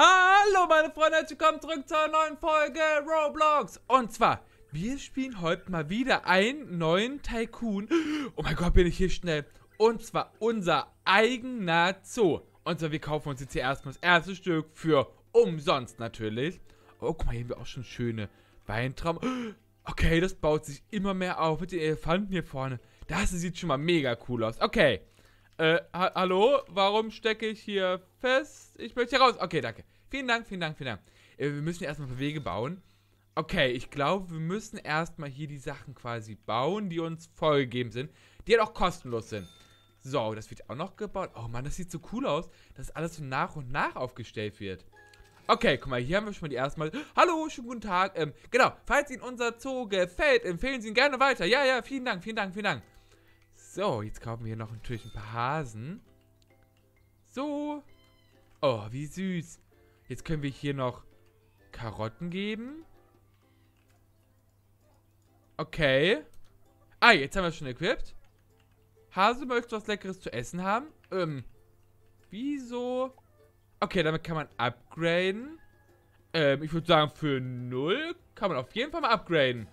Hallo meine Freunde, herzlich willkommen zurück zur neuen Folge Roblox. Und zwar, wir spielen heute mal wieder einen neuen Tycoon. Oh mein Gott, bin ich hier schnell. Und zwar unser eigener Zoo. Und zwar, wir kaufen uns jetzt hier erstmal das erste Stück für umsonst natürlich. Oh, guck mal, hier haben wir auch schon schöne Weintrauben. Okay, das baut sich immer mehr auf mit den Elefanten hier vorne. Das sieht schon mal mega cool aus. Okay. Hallo? Warum stecke ich hier fest? Ich möchte hier raus. Okay, danke. Vielen Dank. Wir müssen erstmal Wege bauen. Okay, ich glaube, wir müssen erstmal hier die Sachen quasi bauen, die uns vorgegeben sind. Die halt auch kostenlos sind. So, das wird auch noch gebaut. Oh Mann, das sieht so cool aus, dass alles so nach und nach aufgestellt wird. Okay, guck mal, hier haben wir schon mal die erste Mal. Hallo, schönen guten Tag. Genau, falls Ihnen unser Zoo gefällt, empfehlen Sie ihn gerne weiter. Ja, vielen Dank. So, jetzt kaufen wir hier noch natürlich ein paar Hasen. So. Oh, wie süß. Jetzt können wir hier noch Karotten geben. Okay. Ah, jetzt haben wir schon equipped. Hase, möchtest du was Leckeres zu essen haben? Wieso? Okay, damit kann man upgraden. Ich würde sagen, für 0 kann man auf jeden Fall mal upgraden.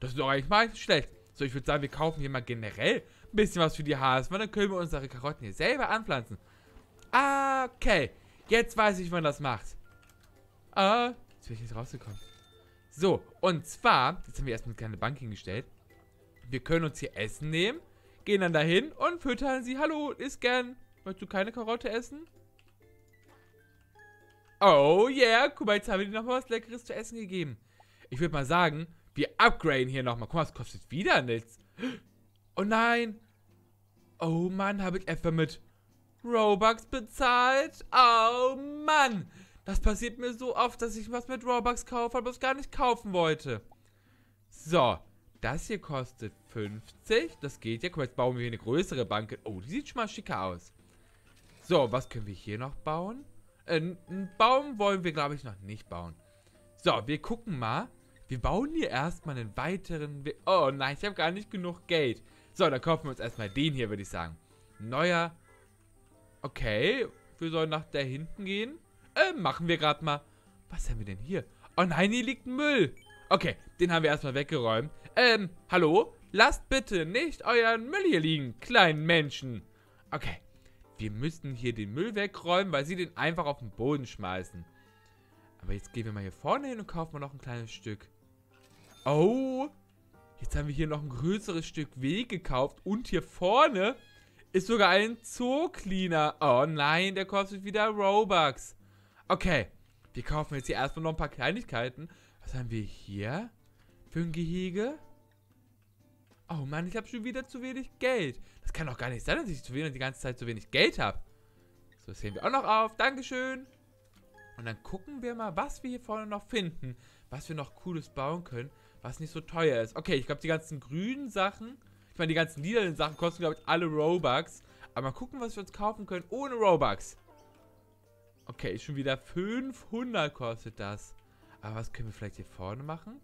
Das ist doch eigentlich mal nicht schlecht. So, ich würde sagen, wir kaufen hier mal generell ein bisschen was für die Hasen, weil dann können wir unsere Karotten hier selber anpflanzen. Okay, jetzt weiß ich, wie man das macht. Jetzt bin ich nicht rausgekommen. So, und zwar, jetzt haben wir erstmal eine kleine Bank hingestellt. Wir können uns hier Essen nehmen, gehen dann dahin und füttern sie. Hallo, isst gern. Möchtest du keine Karotte essen? Oh yeah, guck mal, jetzt haben wir dir nochmal was Leckeres zu essen gegeben. Ich würde mal sagen, wir upgraden hier nochmal. Guck mal, das kostet wieder nichts. Oh nein. Oh Mann, habe ich etwa mit Robux bezahlt? Oh Mann. Das passiert mir so oft, dass ich was mit Robux kaufe, aber es gar nicht kaufen wollte. So. Das hier kostet 50. Das geht ja. Guck mal, jetzt bauen wir hier eine größere Bank. Oh, die sieht schon mal schicker aus. So, was können wir hier noch bauen? Einen Baum wollen wir, glaube ich, noch nicht bauen. So, wir gucken mal. Wir bauen hier erstmal einen weiteren... Oh nein, ich habe gar nicht genug Geld. So, dann kaufen wir uns erstmal den hier, würde ich sagen. Neuer. Okay, wir sollen nach da hinten gehen. Machen wir gerade mal. Was haben wir denn hier? Oh nein, hier liegt Müll. Okay, den haben wir erstmal weggeräumt. Hallo? Lasst bitte nicht euren Müll hier liegen, kleinen Menschen. Okay, wir müssen hier den Müll wegräumen, weil sie den einfach auf den Boden schmeißen. Aber jetzt gehen wir mal hier vorne hin und kaufen wir noch ein kleines Stück. Oh, jetzt haben wir hier noch ein größeres Stück Weg gekauft. Und hier vorne ist sogar ein Zoo-Cleaner. Oh nein, der kostet wieder Robux. Okay, wir kaufen jetzt hier erstmal noch ein paar Kleinigkeiten. Was haben wir hier für ein Gehege? Oh Mann, ich habe schon wieder zu wenig Geld. Das kann doch gar nicht sein, dass ich die ganze Zeit zu wenig Geld habe. So, das sehen wir auch noch auf. Dankeschön. Und dann gucken wir mal, was wir hier vorne noch finden. Was wir noch Cooles bauen können, was nicht so teuer ist. Okay, ich glaube, die ganzen grünen Sachen, ich meine, die ganzen lilanen Sachen kosten, glaube ich, alle Robux. Aber mal gucken, was wir uns kaufen können ohne Robux. Okay, schon wieder 500 kostet das. Aber was können wir vielleicht hier vorne machen?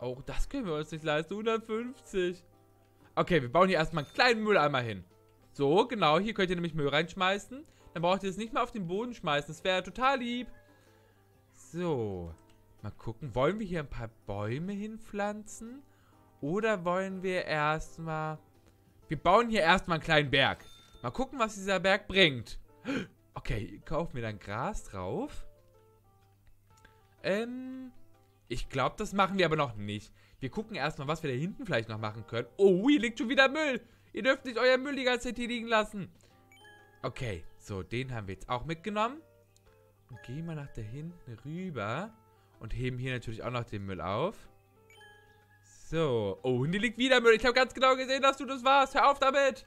Oh, das können wir uns nicht leisten. 150. Okay, wir bauen hier erstmal einen kleinen Mülleimer hin. So, genau, hier könnt ihr nämlich Müll reinschmeißen. Dann braucht ihr es nicht mehr auf den Boden schmeißen. Das wäre total lieb. So. Mal gucken. Wollen wir hier ein paar Bäume hinpflanzen? Oder wollen wir erstmal... Wir bauen hier erstmal einen kleinen Berg. Mal gucken, was dieser Berg bringt. Okay, kaufen wir dann Gras drauf. Ich glaube, das machen wir aber noch nicht. Wir gucken erstmal, was wir da hinten vielleicht noch machen können. Oh, hier liegt schon wieder Müll. Ihr dürft nicht euer Müll die ganze Zeit hier liegen lassen. Okay, so, den haben wir jetzt auch mitgenommen. Und gehen wir nach da hinten rüber. Und heben hier natürlich auch noch den Müll auf. So. Oh, und hier liegt wieder Müll. Ich habe ganz genau gesehen, dass du das warst. Hör auf damit.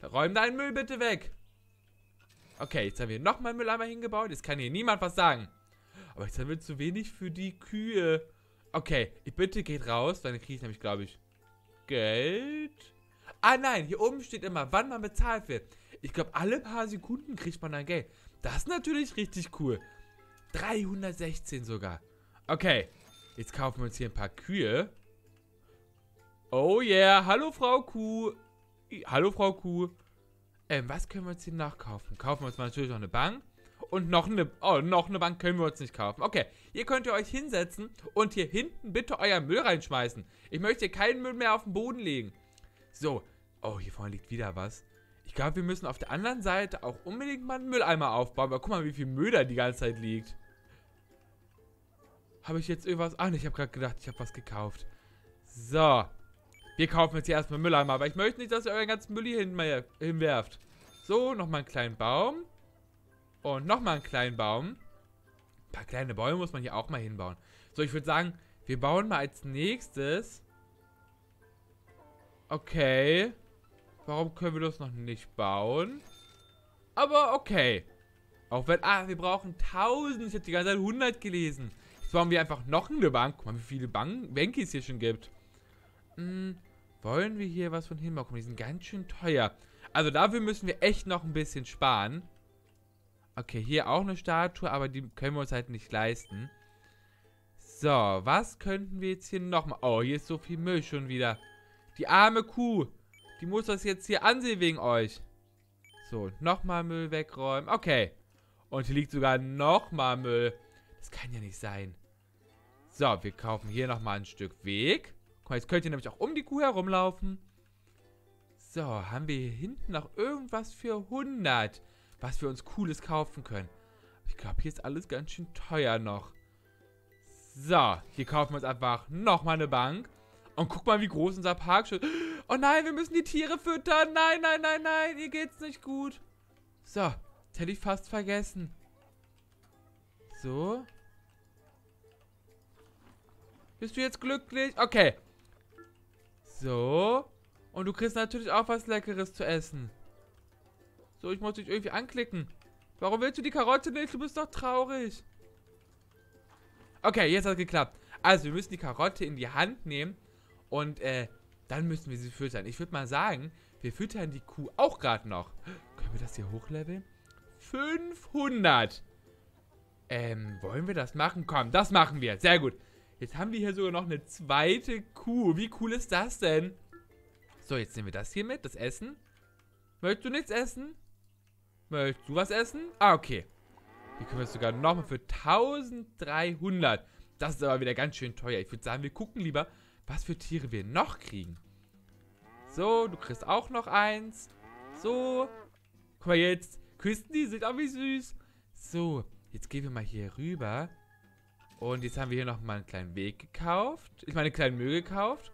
Räum deinen Müll bitte weg. Okay, jetzt haben wir nochmal Müll einmal hingebaut. Jetzt kann hier niemand was sagen. Aber jetzt haben wir zu wenig für die Kühe. Okay, ich bitte geht raus. Dann kriege ich nämlich, glaube ich, Geld. Ah nein, hier oben steht immer, wann man bezahlt wird. Ich glaube, alle paar Sekunden kriegt man dann Geld. Das ist natürlich richtig cool. 316 sogar. Okay, jetzt kaufen wir uns hier ein paar Kühe. Oh yeah, hallo Frau Kuh. Hallo Frau Kuh. Was können wir uns hier nachkaufen? Kaufen wir uns mal natürlich noch eine Bank. Und noch eine Bank können wir uns nicht kaufen. Okay, ihr könnt euch hinsetzen und hier hinten bitte euren Müll reinschmeißen. Ich möchte keinen Müll mehr auf den Boden legen. So, oh, hier vorne liegt wieder was. Ich glaube, wir müssen auf der anderen Seite auch unbedingt mal einen Mülleimer aufbauen. Aber guck mal, wie viel Müll da die ganze Zeit liegt. Habe ich jetzt irgendwas? Ah, ne, ich habe gerade gedacht, ich habe was gekauft. So. Wir kaufen jetzt hier erstmal Mülleimer. Aber ich möchte nicht, dass ihr euren ganzen Müll hier hinwerft. So, nochmal einen kleinen Baum. Und nochmal einen kleinen Baum. Ein paar kleine Bäume muss man hier auch mal hinbauen. So, ich würde sagen, wir bauen mal als nächstes. Okay. Warum können wir das noch nicht bauen? Aber okay. Auch wenn... Ah, wir brauchen 1000. Ich habe die ganze Zeit 100 gelesen. Jetzt bauen wir einfach noch eine Bank. Guck mal, wie viele Bänke es hier schon gibt. Wollen wir hier was von hinbauen? Guck mal, die sind ganz schön teuer. Also dafür müssen wir echt noch ein bisschen sparen. Okay, hier auch eine Statue, aber die können wir uns halt nicht leisten. So, was könnten wir jetzt hier nochmal... Oh, hier ist so viel Müll schon wieder. Die arme Kuh. Die muss das jetzt hier ansehen wegen euch. So, nochmal Müll wegräumen. Okay. Und hier liegt sogar nochmal Müll. Das kann ja nicht sein. So, wir kaufen hier nochmal ein Stück Weg. Guck mal, jetzt könnt ihr nämlich auch um die Kuh herumlaufen. So, haben wir hier hinten noch irgendwas für 100, was wir uns Cooles kaufen können. Ich glaube, hier ist alles ganz schön teuer noch. So, hier kaufen wir uns einfach nochmal eine Bank. Und guck mal, wie groß unser Park schon ist. Oh nein, wir müssen die Tiere füttern. Nein, nein, nein, nein. Ihr geht's nicht gut. So, das hätte ich fast vergessen. So. Bist du jetzt glücklich? Okay. So. Und du kriegst natürlich auch was Leckeres zu essen. So, ich muss dich irgendwie anklicken. Warum willst du die Karotte nicht? Du bist doch traurig. Okay, jetzt hat es geklappt. Also, wir müssen die Karotte in die Hand nehmen. Und, dann müssen wir sie füttern. Ich würde mal sagen, wir füttern die Kuh auch gerade noch. Können wir das hier hochleveln? 500. Wollen wir das machen? Komm, das machen wir. Sehr gut. Jetzt haben wir hier sogar noch eine zweite Kuh. Wie cool ist das denn? So, jetzt nehmen wir das hier mit, das Essen. Möchtest du nichts essen? Möchtest du was essen? Ah, okay. Hier können wir es sogar nochmal für 1300. Das ist aber wieder ganz schön teuer. Ich würde sagen, wir gucken lieber, was für Tiere wir noch kriegen. So, du kriegst auch noch eins. So. Guck mal jetzt. Küssen die, sind auch wie süß. So, jetzt gehen wir mal hier rüber. Und jetzt haben wir hier nochmal einen kleinen Weg gekauft. Ich meine, einen kleinen Müll gekauft.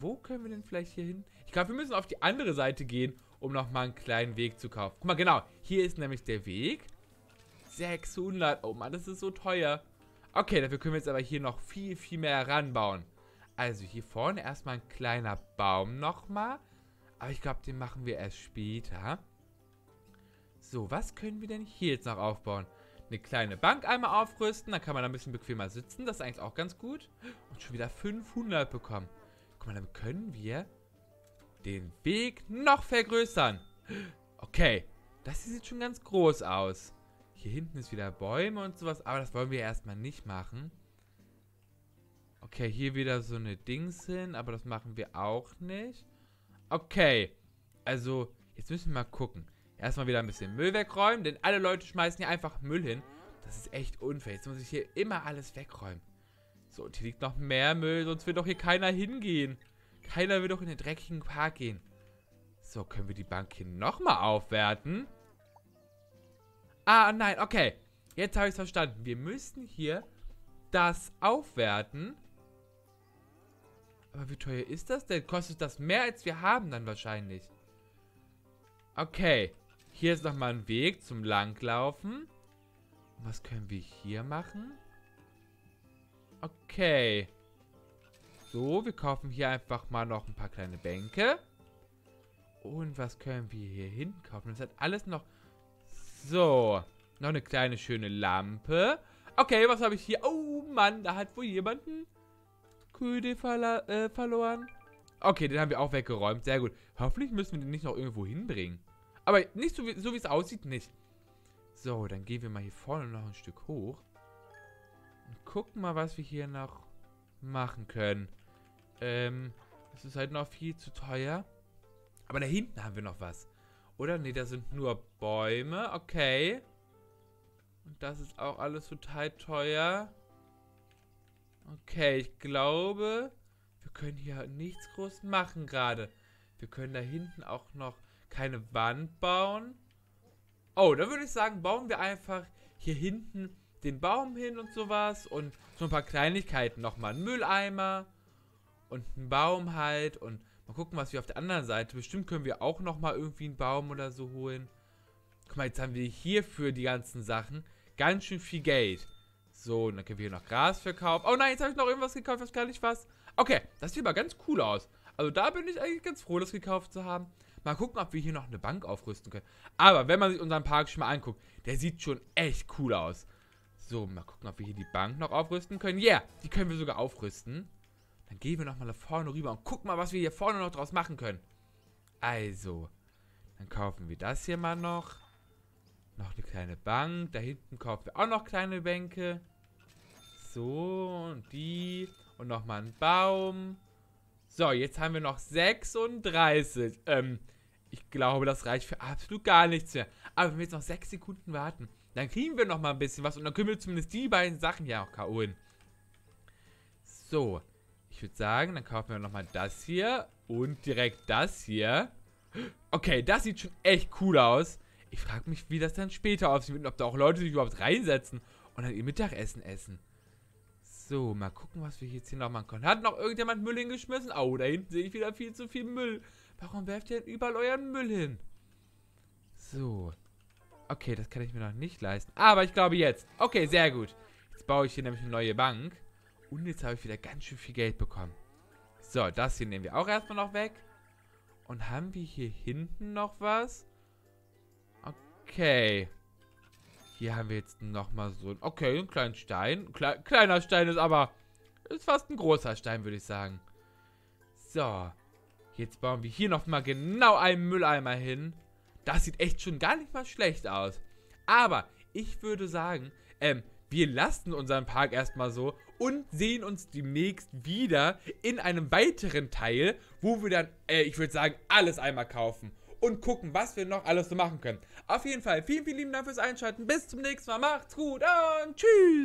Wo können wir denn vielleicht hier hin? Ich glaube, wir müssen auf die andere Seite gehen, um nochmal einen kleinen Weg zu kaufen. Guck mal, genau. Hier ist nämlich der Weg. 600. Oh Mann, das ist so teuer. Okay, dafür können wir jetzt aber hier noch viel, viel mehr heranbauen. Also hier vorne erstmal ein kleiner Baum nochmal. Aber ich glaube, den machen wir erst später. So, was können wir denn hier jetzt noch aufbauen? Eine kleine Bank einmal aufrüsten. Dann kann man da ein bisschen bequemer sitzen. Das ist eigentlich auch ganz gut. Und schon wieder 500 bekommen. Guck mal, dann können wir den Weg noch vergrößern. Okay, das hier sieht schon ganz groß aus. Hier hinten ist wieder Bäume und sowas. Aber das wollen wir erstmal nicht machen. Okay, hier wieder so eine Dings hin, aber das machen wir auch nicht. Okay, also jetzt müssen wir mal gucken. Erstmal wieder ein bisschen Müll wegräumen, denn alle Leute schmeißen hier einfach Müll hin. Das ist echt unfair, jetzt muss ich hier immer alles wegräumen. So, und hier liegt noch mehr Müll, sonst wird doch hier keiner hingehen. Keiner will doch in den dreckigen Park gehen. So, können wir die Bank hier nochmal aufwerten? Ah, nein, okay. Jetzt habe ich es verstanden. Wir müssen hier das aufwerten. Aber wie teuer ist das denn? Kostet das mehr, als wir haben dann wahrscheinlich. Okay. Hier ist nochmal ein Weg zum Langlaufen. Und was können wir hier machen? Okay. So, wir kaufen hier einfach mal noch ein paar kleine Bänke. Und was können wir hier hinten kaufen? Das hat alles noch... So. Noch eine kleine schöne Lampe. Okay, was habe ich hier? Oh Mann, da hat wohl jemand einen Küde verloren. Okay, den haben wir auch weggeräumt. Sehr gut. Hoffentlich müssen wir den nicht noch irgendwo hinbringen. Aber nicht so, wie es aussieht, nicht. So, dann gehen wir mal hier vorne noch ein Stück hoch. Und gucken mal, was wir hier noch machen können. Das ist halt noch viel zu teuer. Aber da hinten haben wir noch was. Oder? Nee, da sind nur Bäume. Okay. Das ist auch alles total teuer. Okay, ich glaube, wir können hier nichts groß machen gerade. Wir können da hinten auch noch keine Wand bauen. Oh, da würde ich sagen, bauen wir einfach hier hinten den Baum hin und sowas. Und so ein paar Kleinigkeiten. Nochmal einen Mülleimer und einen Baum halt. Und mal gucken, was wir auf der anderen Seite. Bestimmt können wir auch nochmal irgendwie einen Baum oder so holen. Guck mal, jetzt haben wir hier für die ganzen Sachen ganz schön viel Geld. So, und dann können wir hier noch Gras verkaufen. Oh nein, jetzt habe ich noch irgendwas gekauft, was gar nicht was. Okay, das sieht aber ganz cool aus. Also da bin ich eigentlich ganz froh, das gekauft zu haben. Mal gucken, ob wir hier noch eine Bank aufrüsten können. Aber wenn man sich unseren Park schon mal anguckt, der sieht schon echt cool aus. So, mal gucken, ob wir hier die Bank noch aufrüsten können. Ja, yeah, die können wir sogar aufrüsten. Dann gehen wir nochmal da vorne rüber und gucken mal, was wir hier vorne noch draus machen können. Also, dann kaufen wir das hier mal noch. Noch eine kleine Bank. Da hinten kaufen wir auch noch kleine Bänke. So, und die. Und nochmal einen Baum. So, jetzt haben wir noch 36. Ich glaube, das reicht für absolut gar nichts mehr. Aber wenn wir jetzt noch 6 Sekunden warten, dann kriegen wir nochmal ein bisschen was. Und dann können wir zumindest die beiden Sachen ja auch KOen. So, ich würde sagen, dann kaufen wir nochmal das hier. Und direkt das hier. Okay, das sieht schon echt cool aus. Ich frage mich, wie das dann später aussieht und ob da auch Leute sich überhaupt reinsetzen und dann ihr Mittagessen essen. So, mal gucken, was wir jetzt hier noch machen können. Hat noch irgendjemand Müll hingeschmissen? Oh, da hinten sehe ich wieder viel zu viel Müll. Warum werft ihr denn überall euren Müll hin? So. Okay, das kann ich mir noch nicht leisten. Aber ich glaube jetzt. Okay, sehr gut. Jetzt baue ich hier nämlich eine neue Bank. Und jetzt habe ich wieder ganz schön viel Geld bekommen. So, das hier nehmen wir auch erstmal noch weg. Und haben wir hier hinten noch was? Okay. Hier haben wir jetzt nochmal so einen... Okay, einen kleinen Stein. Kleiner Stein ist aber... Ist fast ein großer Stein, würde ich sagen. So. Jetzt bauen wir hier nochmal genau einen Mülleimer hin. Das sieht echt schon gar nicht mal schlecht aus. Aber ich würde sagen, wir lassen unseren Park erstmal so und sehen uns demnächst wieder in einem weiteren Teil, wo wir dann, ich würde sagen, alles einmal kaufen. Und gucken, was wir noch alles so machen können. Auf jeden Fall, vielen, vielen lieben Dank fürs Einschalten. Bis zum nächsten Mal. Macht's gut und tschüss.